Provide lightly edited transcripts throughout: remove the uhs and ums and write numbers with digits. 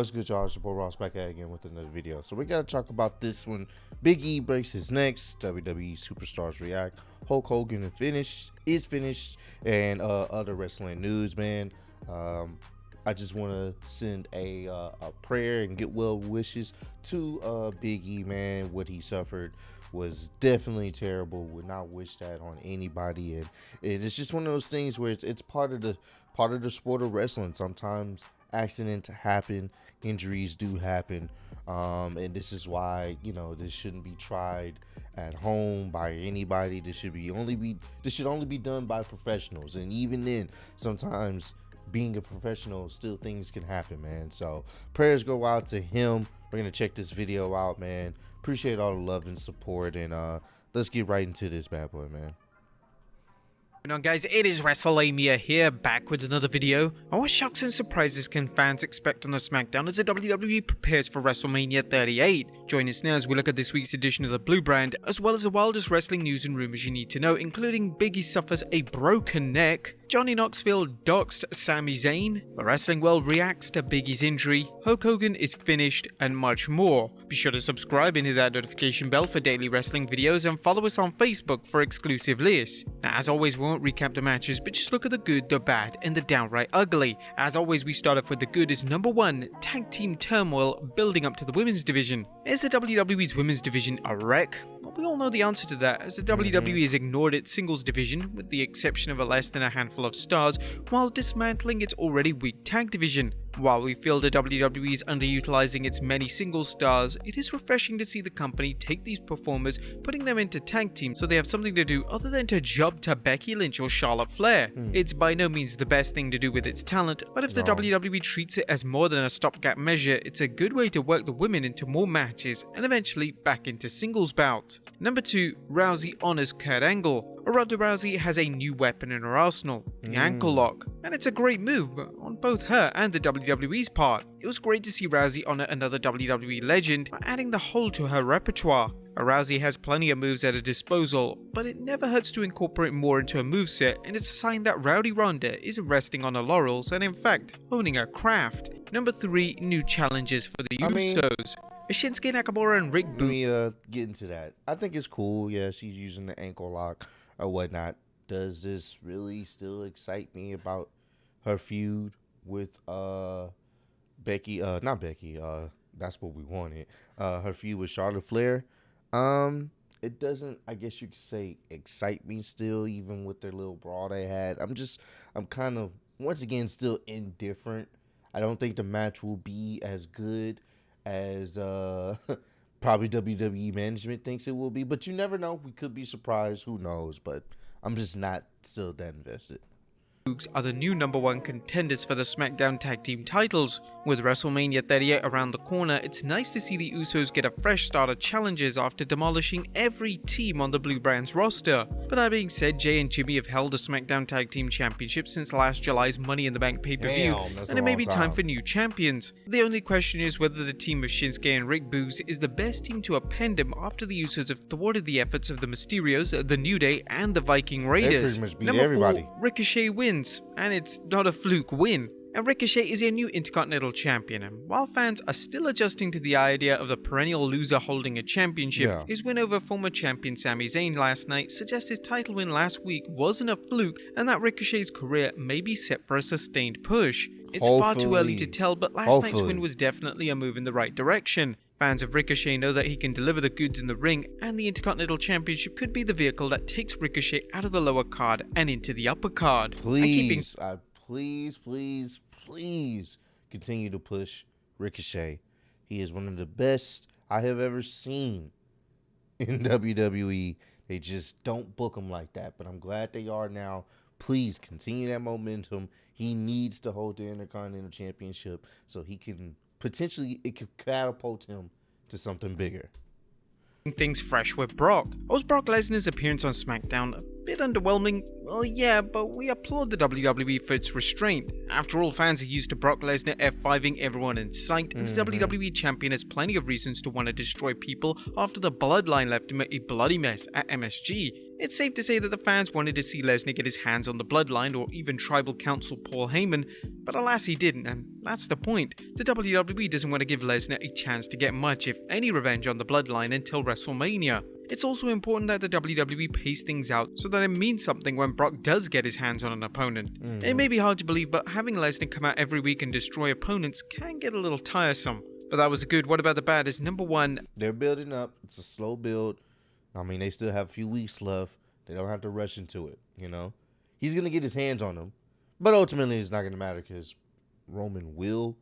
What's good, y'all? It's your boy Ross back at it again with another video. So we gotta talk about this one. Big E breaks his necks. WWE superstars react. Hulk Hogan is finished, and other wrestling news, man. I just want to send a prayer and get well wishes to Big E, man. What he suffered was definitely terrible. Would not wish that on anybody, and it's just one of those things where it's part of the sport of wrestling. Sometimes accidents happen, injuries do happen, and this is why, you know, this shouldn't be tried at home by anybody. This should only be done by professionals, and even then, sometimes being a professional, still things can happen, man. So prayers go out to him. We're gonna check this video out, man. Appreciate all the love and support, and let's get right into this bad boy, man. What's going on, guys? It is WrestleMania here, back with another video. And what shocks and surprises can fans expect on the SmackDown as the WWE prepares for WrestleMania 38? Join us now as we look at this week's edition of the Blue Brand, as well as the wildest wrestling news and rumors you need to know, including Big E suffers a broken neck, Johnny Knoxville doxed Sami Zayn, the wrestling world reacts to Big E's injury, Hulk Hogan is finished, and much more. Be sure to subscribe and hit that notification bell for daily wrestling videos, and follow us on Facebook for exclusive lists. Now, as always, we won't recap the matches, but just look at the good, the bad, and the downright ugly. As always, we start off with the good as number 1, tag team turmoil building up to the women's division. Is the WWE's women's division a wreck? Well, we all know the answer to that, as the WWE has ignored its singles division, with the exception of a less than a handful of stars, while dismantling its already weak tag division. While we feel the WWE is underutilizing its many single stars, it is refreshing to see the company take these performers, putting them into tag teams so they have something to do other than to job to Becky Lynch or Charlotte Flair. It's by no means the best thing to do with its talent, but if the WWE treats it as more than a stopgap measure, it's a good way to work the women into more matches and eventually back into singles bouts. Number 2, Rousey honors Kurt Angle. Ronda Rousey has a new weapon in her arsenal, the ankle lock, and it's a great move on both her and the WWE's part. It was great to see Rousey honor another WWE legend by adding the hole to her repertoire. Rousey has plenty of moves at her disposal, but it never hurts to incorporate more into her moveset, and it's a sign that Rowdy Ronda isn't resting on her laurels and in fact owning her craft. Number 3, new challenges for the Usos. Shinsuke Nakamura and Rick Boogs. Let me get into that. I think it's cool, yeah, she's using the ankle lock or whatnot. Does this really still excite me about her feud with Becky? Not Becky. That's what we wanted. Her feud with Charlotte Flair. It doesn't, I guess you could say, excite me still, even with their little brawl they had. I'm kind of, once again, still indifferent. I don't think the match will be as good as probably WWE management thinks it will be, but you never know. We could be surprised, who knows, but I'm just not still that invested. Are the new number 1 contenders for the SmackDown Tag Team titles. With WrestleMania 38 around the corner, it's nice to see the Usos get a fresh start of challenges after demolishing every team on the Blue Brand's roster. But that being said, Jay and Jimmy have held the SmackDown Tag Team Championship since last July's Money in the Bank pay-per-view, and it may be time for new champions. The only question is whether the team of Shinsuke and Rick Boogs is the best team to append him after the Usos have thwarted the efforts of the Mysterios, the New Day, and the Viking Raiders. Number 4, Ricochet wins. And it's not a fluke win. And Ricochet is a new Intercontinental Champion, and while fans are still adjusting to the idea of the perennial loser holding a championship, his win over former champion Sami Zayn last night suggests his title win last week wasn't a fluke, and that Ricochet's career may be set for a sustained push. It's far too early to tell, but last night's win was definitely a move in the right direction. Fans of Ricochet know that he can deliver the goods in the ring, and the Intercontinental Championship could be the vehicle that takes Ricochet out of the lower card and into the upper card. Please, please continue to push Ricochet. He is one of the best I have ever seen in WWE. They just don't book him like that, but I'm glad they are now. Please continue that momentum. He needs to hold the Intercontinental Championship so he can potentially, it could catapult him to something bigger. Things fresh with Brock. Was Brock Lesnar's appearance on SmackDown a bit underwhelming? Well, yeah, but we applaud the WWE for its restraint. After all, fans are used to Brock Lesnar F5ing everyone in sight, and the WWE Champion has plenty of reasons to want to destroy people after the Bloodline left him a bloody mess at MSG. It's safe to say that the fans wanted to see Lesnar get his hands on the Bloodline or even Tribal Council Paul Heyman, but alas he didn't, and that's the point. The WWE doesn't want to give Lesnar a chance to get much, if any, revenge on the Bloodline until WrestleMania. It's also important that the WWE pace things out so that it means something when Brock does get his hands on an opponent. It may be hard to believe, but having Lesnar come out every week and destroy opponents can get a little tiresome. But that was good. What about the bad is number one? They're building up. It's a slow build. I mean, they still have a few weeks left. They don't have to rush into it, you know. He's going to get his hands on them. But ultimately, it's not going to matter because Roman will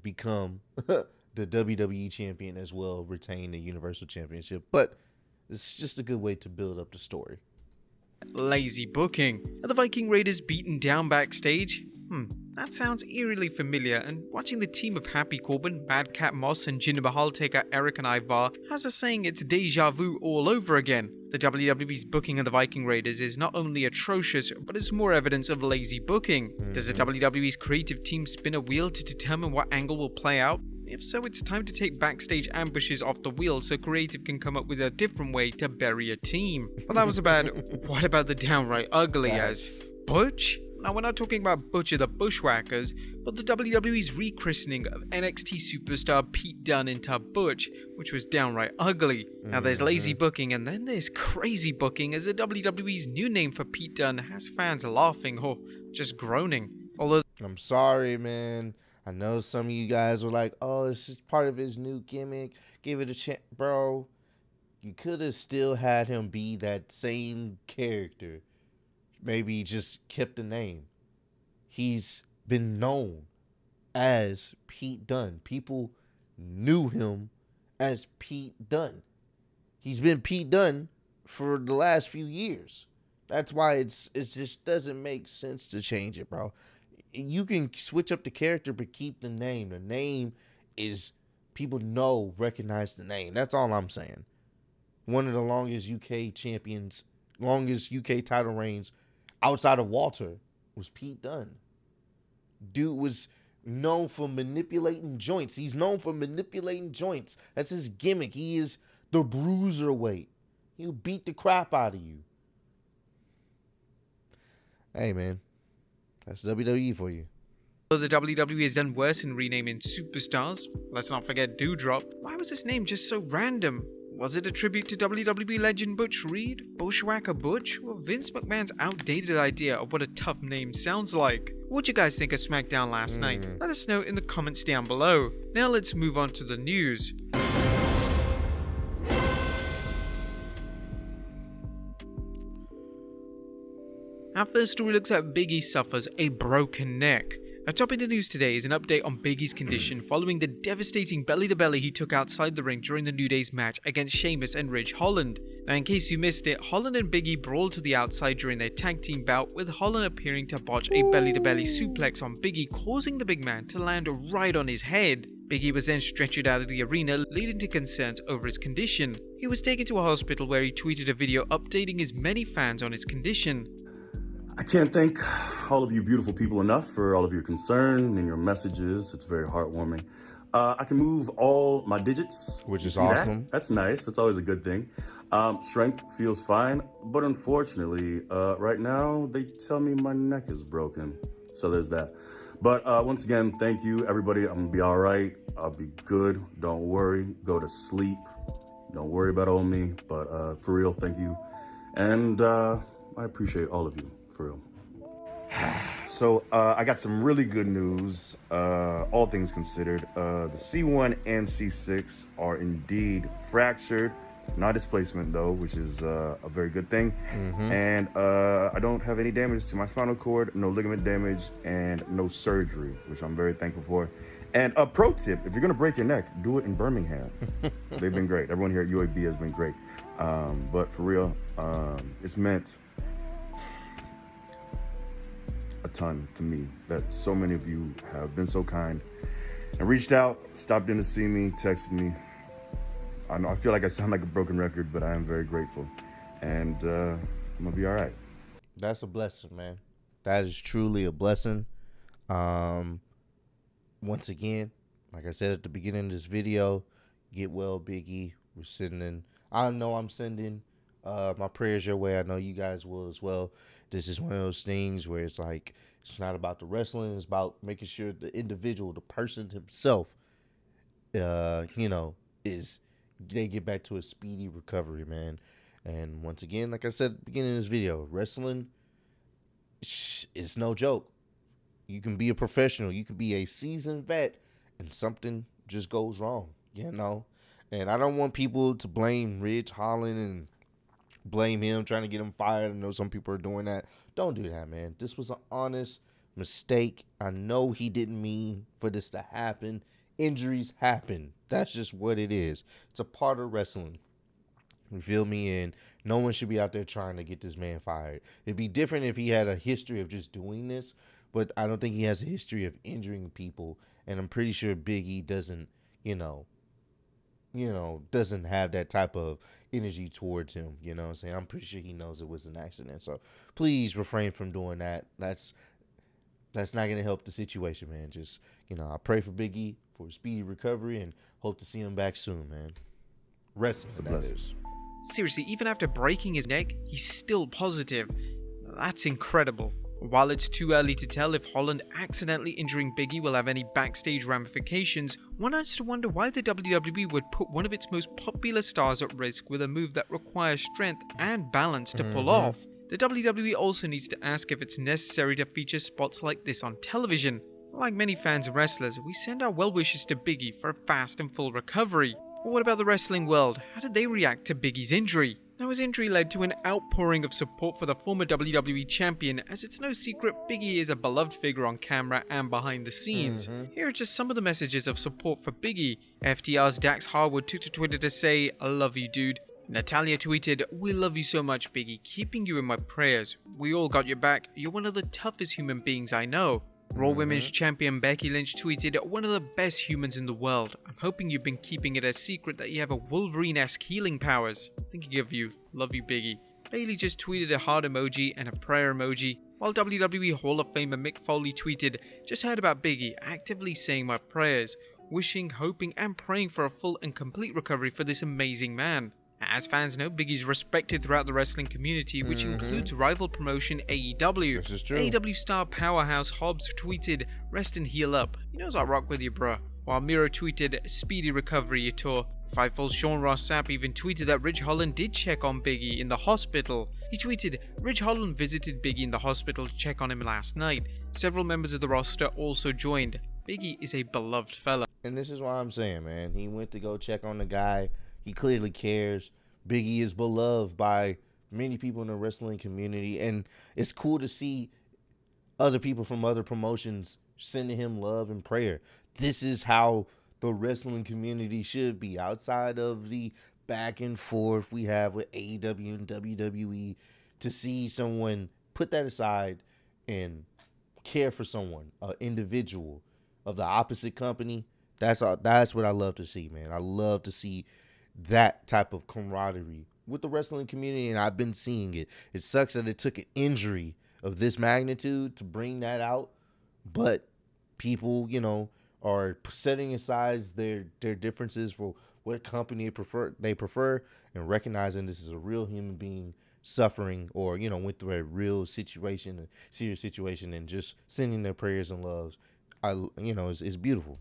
become the WWE champion as well, retain the Universal Championship. But it's just a good way to build up the story. Lazy booking. Are the Viking Raiders beaten down backstage? That sounds eerily familiar, and watching the team of Happy Corbin, Madcap Moss, and Jinder Mahal take out Eric and Ivar has us saying it's deja vu all over again. The WWE's booking of the Viking Raiders is not only atrocious, but it's more evidence of lazy booking. Does the WWE's creative team spin a wheel to determine what angle will play out? If so, it's time to take backstage ambushes off the wheel so creative can come up with a different way to bury a team. Well, that was a bad. What about the downright ugly as Butch? Now, we're not talking about Butcher the Bushwhackers, but the WWE's rechristening of NXT superstar Pete Dunne into Butch, which was downright ugly. Now, there's lazy booking, and then there's crazy booking, as the WWE's new name for Pete Dunne has fans laughing or just groaning. Although, I'm sorry, man. I know some of you guys were like, oh, this is part of his new gimmick. Give it a chance. Bro, you could have still had him be that same character. Maybe he just kept the name. He's been known as Pete Dunne. People knew him as Pete Dunne. He's been Pete Dunne for the last few years. That's why it just doesn't make sense to change it, bro. You can switch up the character, but keep the name. The name is, people know, recognize the name. That's all I'm saying. One of the longest UK champions, longest UK title reigns outside of Walter was Pete Dunne. Dude was known for manipulating joints. He's known for manipulating joints. That's his gimmick. He is the bruiserweight. He'll beat the crap out of you. Hey, man. That's WWE for you. Although the WWE has done worse in renaming superstars, let's not forget Doudrop. Why was this name just so random? Was it a tribute to WWE legend Butch Reed, Bushwhacker Butch, or Vince McMahon's outdated idea of what a tough name sounds like? What do you guys think of SmackDown last night? Let us know in the comments down below. Now let's move on to the news. Our first story looks at Big E suffers a broken neck. A top in the news today is an update on Big E's condition following the devastating belly-to-belly he took outside the ring during the New Day's match against Sheamus and Ridge Holland. Now, in case you missed it, Holland and Big E brawled to the outside during their tag team bout, with Holland appearing to botch a belly-to-belly suplex on Big E, causing the big man to land right on his head. Big E was then stretchered out of the arena, leading to concerns over his condition. He was taken to a hospital where he tweeted a video updating his many fans on his condition. I can't thank all of you beautiful people enough for all of your concern and your messages. It's very heartwarming. I can move all my digits. Which is awesome. That's nice. That's always a good thing. Strength feels fine. But unfortunately, right now, they tell me my neck is broken. So there's that. But once again, thank you, everybody. I'm going to be all right. I'll be good. Don't worry. Go to sleep. Don't worry about old me. But for real, thank you. And I appreciate all of you. For real. So I got some really good news, all things considered. The C1 and C6 are indeed fractured, not displacement though, which is a very good thing. And I don't have any damage to my spinal cord, no ligament damage, and no surgery, which I'm very thankful for. And a pro tip, if you're gonna break your neck, do it in Birmingham. They've been great. Everyone here at UAB has been great. But for real, it's meant a ton to me that so many of you have been so kind and reached out, stopped in to see me, texted me. I know I feel like I sound like a broken record, but I am very grateful, and I'm gonna be all right. That's a blessing, man. That is truly a blessing. Once again, like I said at the beginning of this video, get well, Big E. We're sending. I know I'm sending My prayers your way. I know you guys will as well. This is one of those things where it's like, it's not about the wrestling. It's about making sure the individual, the person himself, you know, they get back to a speedy recovery, man. And once again, like I said at the beginning of this video, wrestling is no joke. You can be a professional. You can be a seasoned vet, and something just goes wrong, you know? And I don't want people to blame Ridge Holland and blame him, trying to get him fired. I know some people are doing that. Don't do that, man. This was an honest mistake. I know he didn't mean for this to happen. Injuries happen. That's just what it is. It's a part of wrestling. You feel me? And no one should be out there trying to get this man fired. It'd be different if he had a history of just doing this, but I don't think he has a history of injuring people. And I'm pretty sure Big E doesn't, you know, doesn't have that type of energy towards him, you know what I'm saying? I'm pretty sure he knows it was an accident. So please refrain from doing that. That's not going to help the situation, man. Just, you know, I pray for Big E for a speedy recovery and hope to see him back soon, man. Wrestling, that is. Seriously, even after breaking his neck, he's still positive. That's incredible. While it's too early to tell if Holland accidentally injuring Big E will have any backstage ramifications, one has to wonder why the WWE would put one of its most popular stars at risk with a move that requires strength and balance to pull off. The WWE also needs to ask if it's necessary to feature spots like this on television. Like many fans and wrestlers, we send our well wishes to Big E for a fast and full recovery. But what about the wrestling world? How did they react to Big E's injury? Now, his injury led to an outpouring of support for the former WWE champion, as it's no secret Big E is a beloved figure on camera and behind the scenes. Here are just some of the messages of support for Big E. FTR's Dax Harwood took to Twitter to say, "I love you, dude." Natalia tweeted, "We love you so much, Big E, keeping you in my prayers. We all got your back. You're one of the toughest human beings I know." Raw Women's Champion Becky Lynch tweeted, "One of the best humans in the world. I'm hoping you've been keeping it a secret that you have a Wolverine-esque healing powers. Thinking of you. Love you, Big E." Bayley just tweeted a heart emoji and a prayer emoji, while WWE Hall of Famer Mick Foley tweeted, "Just heard about Big E, actively saying my prayers. Wishing, hoping, and praying for a full and complete recovery for this amazing man." As fans know, Big E's respected throughout the wrestling community, which includes rival promotion AEW. This is true. AEW star Powerhouse Hobbs tweeted, "Rest and heal up. You knows I rock with you, bruh." While Miro tweeted, "Speedy recovery, you tour." Fightful's Sean Ross Sapp even tweeted that Ridge Holland did check on Big E in the hospital. He tweeted, "Ridge Holland visited Big E in the hospital to check on him last night." Several members of the roster also joined. Big E is a beloved fella. And this is why I'm saying, man, he went to go check on the guy. He clearly cares. Big E is beloved by many people in the wrestling community, and it's cool to see other people from other promotions sending him love and prayer. This is how the wrestling community should be, outside of the back and forth we have with AEW and WWE. To see someone put that aside and care for someone, an individual of the opposite company, that's what I love to see, man. I love to see that type of camaraderie with the wrestling community, and I've been seeing it. It sucks that it took an injury of this magnitude to bring that out, but people, you know, are setting aside their differences for what company they prefer and recognizing this is a real human being suffering, or, you know, went through a real situation, a serious situation, and just sending their prayers and loves. You know, it's beautiful.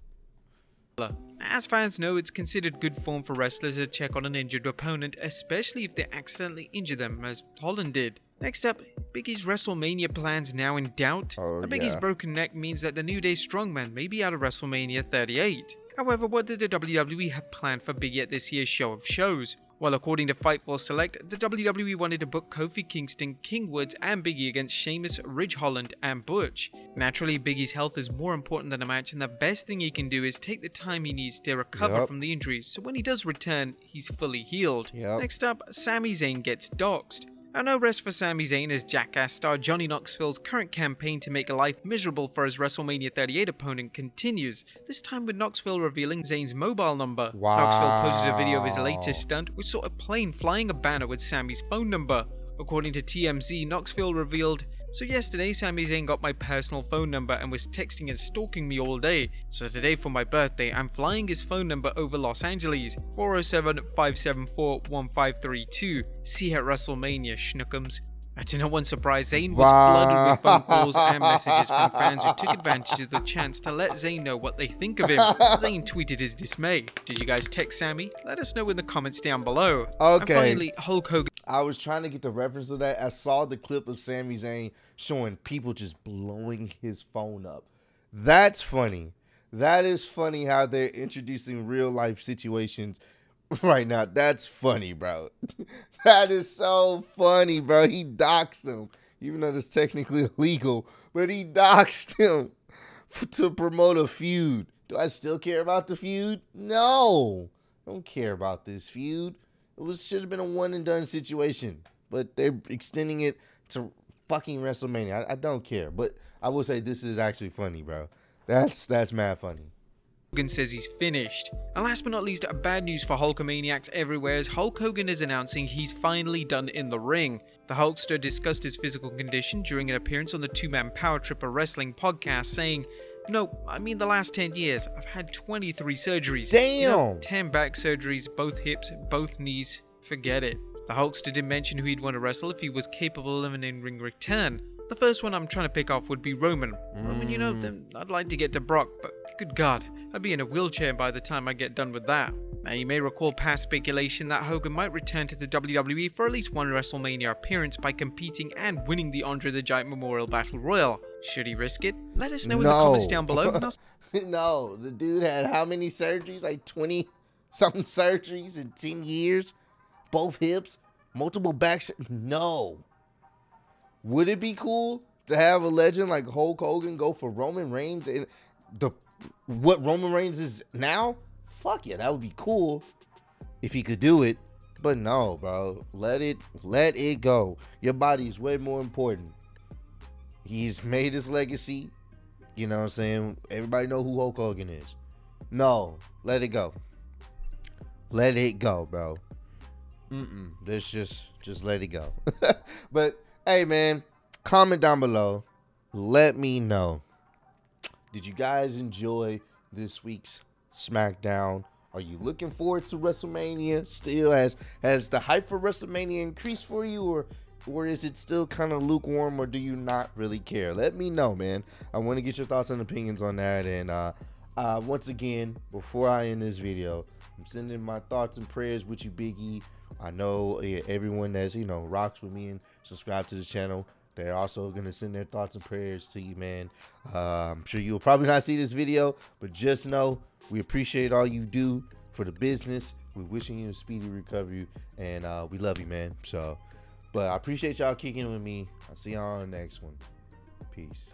As fans know, it's considered good form for wrestlers to check on an injured opponent, especially if they accidentally injure them, as Holland did. Next up, Big E's WrestleMania plans now in doubt. Big E's broken neck means that the New Day strongman may be out of WrestleMania 38. However, what did the WWE have planned for Big E at this year's show of shows? Well, according to Fightful Select, the WWE wanted to book Kofi Kingston, King Woods, and Big E against Sheamus, Ridge Holland, and Butch. Naturally, Big E's health is more important than a match, and the best thing he can do is take the time he needs to recover from the injuries, so when he does return, he's fully healed. Next up, Sami Zayn gets doxxed. And no rest for Sami Zayn as Jackass star Johnny Knoxville's current campaign to make life miserable for his WrestleMania 38 opponent continues, this time with Knoxville revealing Zayn's mobile number. Knoxville posted a video of his latest stunt, which saw a plane flying a banner with Sami's phone number. According to TMZ, Knoxville revealed, So yesterday, Sami Zayn got my personal phone number and was texting and stalking me all day. So today for my birthday, I'm flying his phone number over Los Angeles, 407-574-1532. See you at WrestleMania, schnookums. And to no one's surprise, Zayn was flooded with phone calls and messages from fans who took advantage of the chance to let Zayn know what they think of him. Zayn tweeted his dismay. Did you guys text Sami? Let us know in the comments down below. Okay. And finally, Hulk Hogan. I was trying to get the reference of that. I saw the clip of Sami Zayn showing people just blowing his phone up. That's funny. That is funny how they're introducing real life situations right now. That's funny, bro. That is so funny, bro. He doxed him, even though that's technically illegal, but he doxed him to promote a feud. Do I still care about the feud? No, I don't care about this feud. It should have been a one and done situation, but they're extending it to fucking WrestleMania. I don't care, but I will say this is actually funny, bro. That's mad funny. Hogan says he's finished. And last but not least, bad news for Hulkamaniacs everywhere as Hulk Hogan is announcing he's finally done in the ring. The Hulkster discussed his physical condition during an appearance on the two-man Power Tripper Wrestling podcast, saying, "No, I mean the last 10 years, I've had 23 surgeries. Damn! 10 back surgeries, both hips, both knees, forget it." The Hulkster didn't mention who he'd want to wrestle if he was capable of an in-ring return. The first one I'm trying to pick off would be Roman. Roman, you know, then I'd like to get to Brock, but good God, I'd be in a wheelchair by the time I get done with that. Now, you may recall past speculation that Hogan might return to the WWE for at least one WrestleMania appearance by competing and winning the Andre the Giant Memorial Battle Royal. Should he risk it? Let us know in the comments down below. No, the dude had how many surgeries? Like 20-something surgeries in 10 years? Both hips? Multiple backs? No. Would it be cool to have a legend like Hulk Hogan go for Roman Reigns and what Roman Reigns is now? Fuck yeah, that would be cool if he could do it. But no, bro, let it go. Your body is way more important. He's made his legacy. You know what I'm saying? Everybody know who Hulk Hogan is. No, let it go. Let it go, bro. Let's just let it go. But hey, man, comment down below. Let me know. Did you guys enjoy this week's SmackDown? Are you looking forward to WrestleMania? Still, has the hype for WrestleMania increased for you, or is it still kind of lukewarm, or do you not really care? Let me know, man. I want to get your thoughts and opinions on that. And once again, before I end this video, I'm sending my thoughts and prayers with you, Big E. I know everyone that's, you know, rocks with me and subscribe to the channel. They're also going to send their thoughts and prayers to you, man. I'm sure you'll probably not see this video, but just know we appreciate all you do for the business. We're wishing you a speedy recovery, and we love you, man. So, but I appreciate y'all kicking with me. I'll see y'all on the next one. Peace.